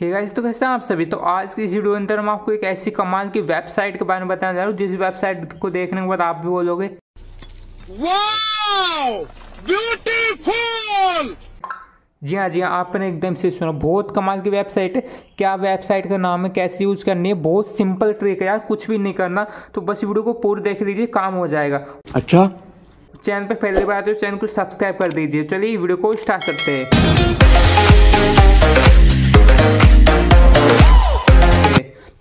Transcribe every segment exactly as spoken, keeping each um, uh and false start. Hey guys, तो कैसे हैं आप सभी। तो आज की इस वीडियो के अंदर मैं आपको एक ऐसी कमाल की वेबसाइट के बारे में बताना चाह रहा हूँ जिस वेबसाइट को देखने के बाद आप भी बोलोगे वाव ब्यूटीफुल। जी हाँ जी हाँ, आपने एकदम से सुना, बहुत कमाल की वेबसाइट है। क्या वेबसाइट का नाम है, कैसे यूज़ करनी है, बहुत सिंपल ट्रिक है यार, कुछ भी नहीं करना। तो बस वीडियो को पूरी देख लीजिए, काम हो जाएगा। अच्छा, चैनल पे पहले बार आते हो चैनल को सब्सक्राइब कर दीजिए। चलिए वीडियो को स्टार्ट करते हैं।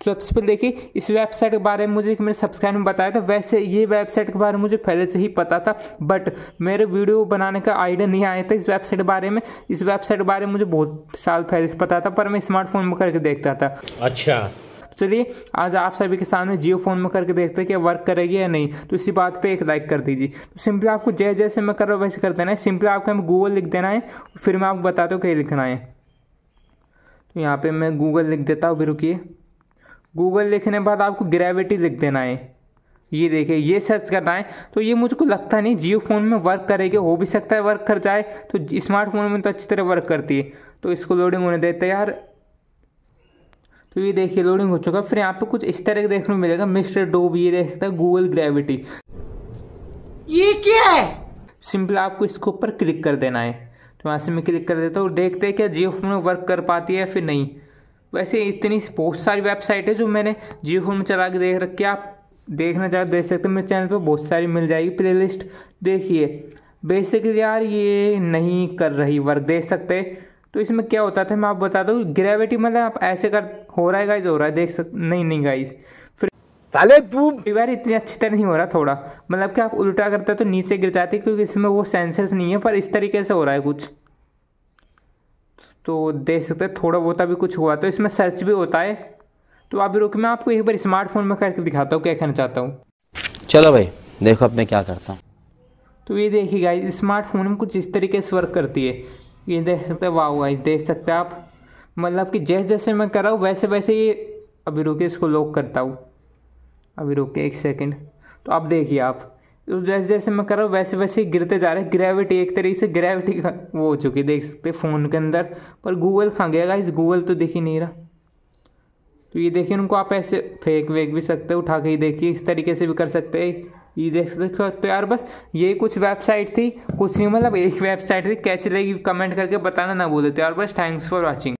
तो सबसे पहले देखिए, इस वेबसाइट के बारे में मुझे मेरे सब्सक्राइब में बताया था। वैसे ये वेबसाइट के बारे में मुझे पहले से ही पता था, बट मेरे वीडियो बनाने का आइडिया नहीं आया था इस वेबसाइट के बारे में। इस वेबसाइट के बारे में मुझे बहुत साल पहले से पता था, पर मैं स्मार्टफोन में करके देखता था। अच्छा, चलिए आज आप सभी के सामने जियो फोन में करके देखते हैं कि वर्क करेगी या नहीं। तो इसी बात पे एक लाइक कर दीजिए। तो सिंपली आपको जय जैसे मैं कर रहा हूँ वैसे कर देना है। सिंपली आपको हम गूगल लिख देना है, फिर मैं आपको बताता हूँ क्या लिखना है। तो यहाँ पे मैं गूगल लिख देता हूँ, भी रुकिए। गूगल लिखने के बाद आपको ग्रेविटी लिख देना है। ये देखिए, ये सर्च करना है। तो ये मुझको लगता नहीं जियो फ़ोन में वर्क करेगी, हो भी सकता है वर्क कर जाए। तो स्मार्टफोन में तो अच्छी तरह वर्क करती है। तो इसको लोडिंग होने देते यार। तो ये देखिए लोडिंग हो चुका। फिर यहाँ पे कुछ इस तरह का देखने को मिलेगा, मिस्टर डोब, ये देख सकता है गूगल ग्रेविटी। ये क्या है? सिंपल आपको इसके ऊपर क्लिक कर देना है। तो यहाँ से मैं क्लिक कर देता हूँ, देखते हैं क्या जियो फोन में वर्क कर पाती है फिर नहीं। वैसे इतनी बहुत सारी वेबसाइट है जो मैंने जियो फोन में चला के देख रखी है। आप देखना चाहते देख सकते हो, मेरे चैनल पर बहुत सारी मिल जाएगी प्ले लिस्ट। देखिए बेसिकली यार ये नहीं कर रही वर्क, देख सकते। तो इसमें क्या होता था मैं आप बता दूँ, ग्रेविटी मतलब आप ऐसे कर हो रहा है गाइज, हो रहा है, देख सकते। नहीं नहीं गाइज, फिर साले तू बार इतनी अच्छी तरह नहीं हो रहा, थोड़ा मतलब कि आप उल्टा करते तो नीचे गिर जाती, क्योंकि इसमें वो सेंसर्स नहीं है, पर इस तरीके से हो रहा है कुछ। तो देख सकते थोड़ा बहुत अभी कुछ हुआ। तो इसमें सर्च भी होता है। तो आप रुक, मैं आपको एक बार स्मार्टफोन में करके दिखाता हूँ क्या कहना चाहता हूँ। चलो भाई देखो अब मैं क्या करता हूँ। तो ये देखिए गाइज, स्मार्टफोन में कुछ इस तरीके से वर्क करती है। ये देख सकते हैं, वाह गाइस, देख सकते हैं आप। मतलब कि जैसे जैसे मैं कर रहा हूँ वैसे वैसे ये, अभी रुके इसको लॉक करता हूँ, अभी रुके एक सेकंड। तो अब देखिए आप, तो जैसे जैसे मैं कर रहा हूँ वैसे वैसे गिरते जा रहे हैं। ग्रेविटी एक तरीके से ग्रेविटी का वो हो चुकी है, देख सकते हैं फ़ोन के अंदर। पर गूगल कहाँ गया गाइस, गूगल तो दिख ही नहीं रहा। तो ये देखिए, उनको आप ऐसे फेंक वेक भी सकते हो, उठा के ही देखिए, इस तरीके से भी कर सकते हैं। ये देख सकते हो। तो यार बस ये कुछ वेबसाइट थी, कुछ नहीं, मतलब एक वेबसाइट थी। कैसी लगी कमेंट करके बताना ना भूलते। यार बस थैंक्स फॉर वाचिंग।